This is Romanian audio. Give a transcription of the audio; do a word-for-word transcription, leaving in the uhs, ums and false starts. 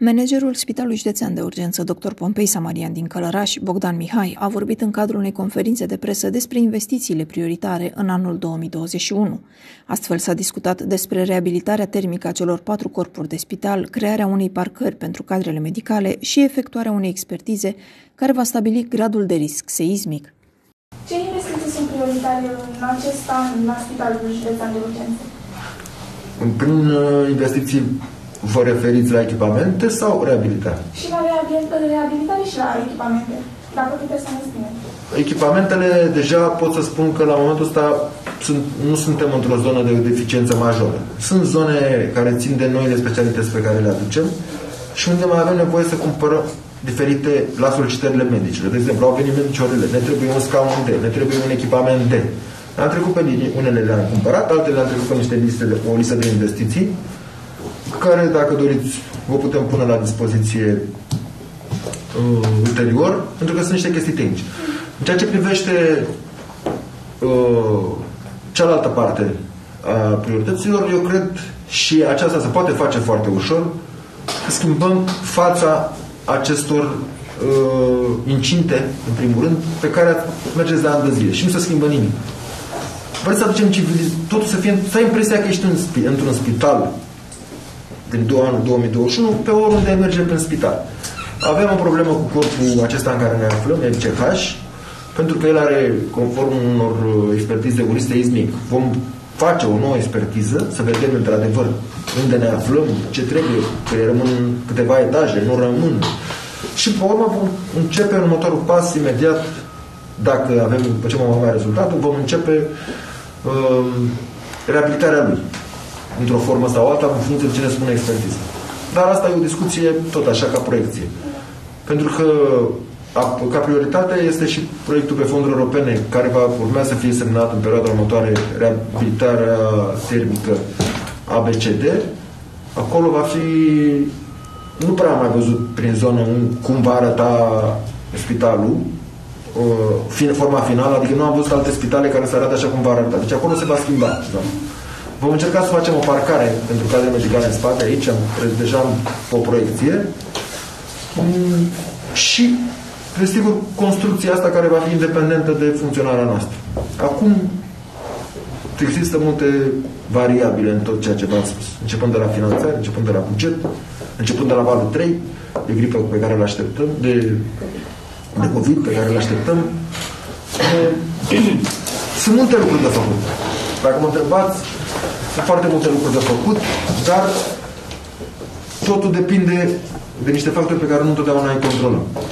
Managerul Spitalului Județean de Urgență, doctor Pompei Samarian din Călărași, Bogdan Mihai, a vorbit în cadrul unei conferințe de presă despre investițiile prioritare în anul două mii douăzeci și unu. Astfel s-a discutat despre reabilitarea termică a celor patru corpuri de spital, crearea unei parcări pentru cadrele medicale și efectuarea unei expertize care va stabili gradul de risc seismic. Ce investiții sunt prioritare în acest an la Spitalul Județean de Urgență? Prin investiții vă referiți la echipamente sau reabilitare? Și la reabilitare și la echipamente, dacă puteți să ne spuneți. Echipamentele, deja pot să spun că la momentul ăsta sunt, nu suntem într-o zonă de deficiență majoră. Sunt zone care țin de noile specialități pe care le aducem și unde mai avem nevoie să cumpărăm diferite la solicitările medicilor. De exemplu, au venit mediciorele, ne trebuie un scaun D, ne trebuie un echipament D. Am trecut pe linii, unele le-am cumpărat, altele le-am trecut pe niște liste de, o listă de investiții, care, dacă doriți, vă putem pune la dispoziție uh, ulterior, pentru că sunt niște chestii tehnice. În ceea ce privește uh, cealaltă parte a priorităților, eu cred, și aceasta se poate face foarte ușor, schimbăm fața acestor uh, incinte, în primul rând, pe care mergeți de ani de zile și nu se schimbă nimic. Vreți să aducem civiliz... totul să fie... să ai impresia că ești în spi... într-un spital din anul două mii douăzeci și unu, pe oriunde mergem prin spital. Avem o problemă cu corpul acesta în care ne aflăm, el C F H, pentru că el are, conform unor expertize, un risc seismic. Vom face o nouă expertiză, să vedem într-adevăr unde ne aflăm, ce trebuie, că rămân câteva etaje, nu rămân. Și pe urmă vom începe următorul pas imediat, dacă avem, după ce vom avea rezultatul, vom începe uh, reabilitarea lui, într-o formă sau alta, în funcție de ce ne spune expertiza. Dar asta e o discuție tot așa, ca proiecție. Pentru că, ca prioritate, este și proiectul pe fonduri europene, care va urma să fie semnat în perioada următoare, reabilitarea termică A B C D. Acolo va fi... Nu prea am mai văzut prin zonă cum va arăta spitalul, forma finală, adică nu am văzut alte spitale care să arată așa cum va arăta. Deci acolo se va schimba. Da? Vom încerca să facem o parcare pentru cadre medicale în spate, aici, am, deja am o proiecție. Și, desigur, construcția asta care va fi independentă de funcționarea noastră. Acum, există multe variabile în tot ceea ce v-am spus. Începând de la finanțare, începând de la buget, începând de la valul trei, de gripă pe care îl așteptăm, de, de COVID pe care îl așteptăm. Sunt multe lucruri de făcut. Dacă mă întrebați, sunt foarte multe lucruri de făcut, dar totul depinde de niște factori pe care nu întotdeauna îi controlăm.